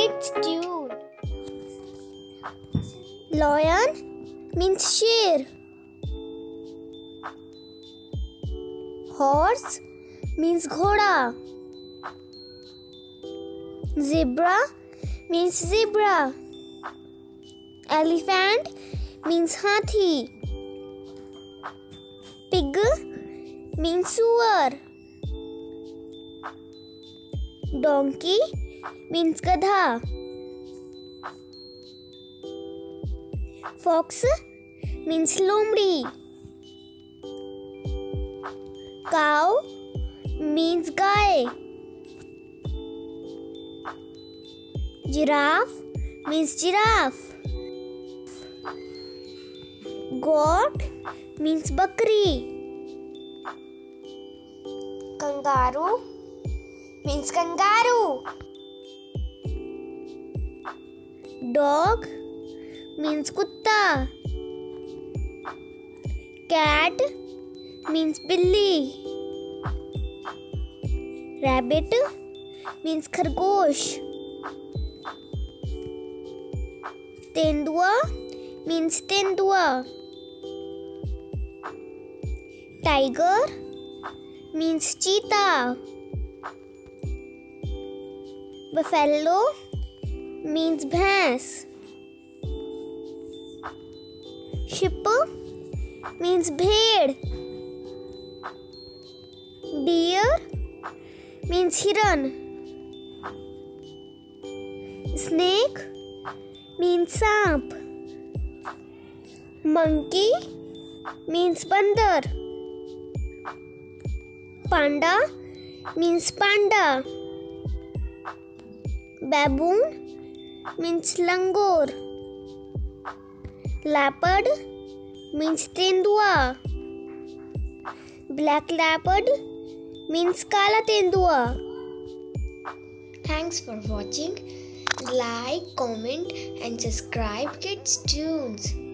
Kids Toon. Lion means sher. Horse means ghoda. Zebra means zebra. Elephant means hathi. Pig means sewer. Donkey means gadha. Fox means lomri. Cow means gaye. Giraffe means giraffe. Goat means bakri. Kangaroo means kangaroo. Dog means kutta. Cat means billi. Rabbit means khargosh. Tendua means tendua. Tiger means cheetah. Buffalo means bhains. Sheep means bhed. Deer means hiran. Snake means saap. Monkey means bandar. Panda means panda. Baboon means langur. Leopard means tendua. Black leopard means kala tendua. Thanks for watching. Like, comment and subscribe Kids Toons.